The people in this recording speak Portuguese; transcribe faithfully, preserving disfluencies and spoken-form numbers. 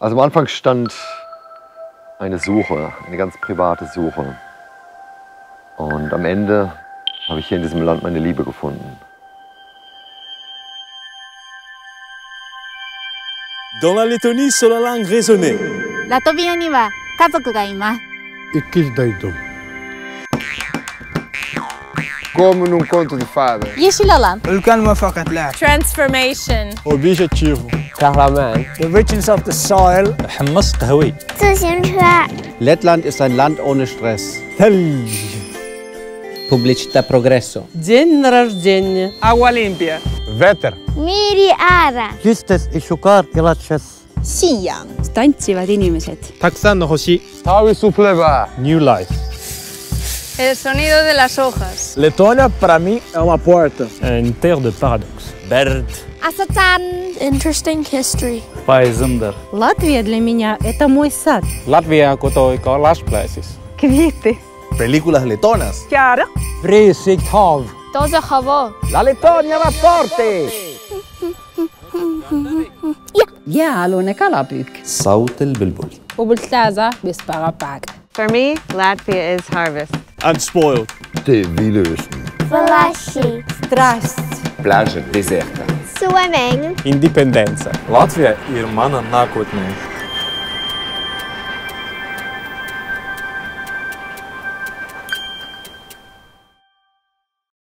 Also am Anfang stand eine Suche, eine ganz private Suche. Und am Ende habe ich hier in diesem Land meine Liebe gefunden. Dans la Lettonie, sur la langue résonnée. Latvia ni wa kazoku ga imasu. Ikkidaido. Como num conto de fadas. Yeshilalan. Transformation. Objetivo. Kahraman. The richness of the soil. Hummus Kahui. Lettland ist ein Land ohne Stress. Publicità progresso. День рождения. Água limpia. Wetter. Miriara. Justes ishukar ilachas. Siyan. Tantsivad inimesed. Taksan no hoshi. Tavi supleva. New life. El sonido de las hojas. Letônia para mim é uma porta. É um terre de paradoxo. Bird. Asatan. Interesting history. Paizender. Latvia для меня это мой сад. Latvia kotoi ka las places. Kviete. Películas letonas. Chiara. Brisik hav. Toza havo. La Letonia va forte. Ja, alone kalapik. Saut el bulbul. Ubultaza bisparapak. For me, Latvia is harvest. Unspoiled. Te vilösen. Flashy. Strast. Plaja deserta. Swimming. Independência. Latvia irmã na nākotnē.